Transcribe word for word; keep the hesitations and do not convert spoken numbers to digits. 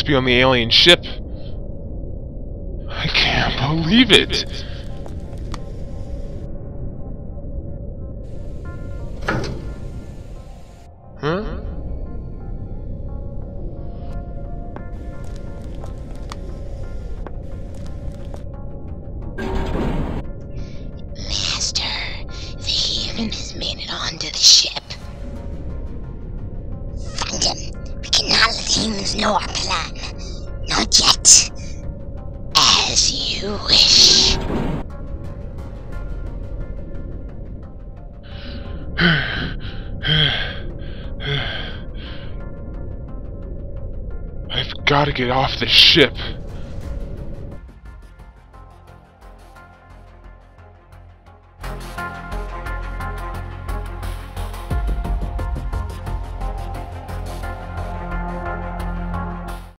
must be on the alien ship. I can't believe it! Huh? Master, the human has made it onto the ship. Find him. We cannot let humans know our plan. Not yet. As you wish. I've got to get off the ship.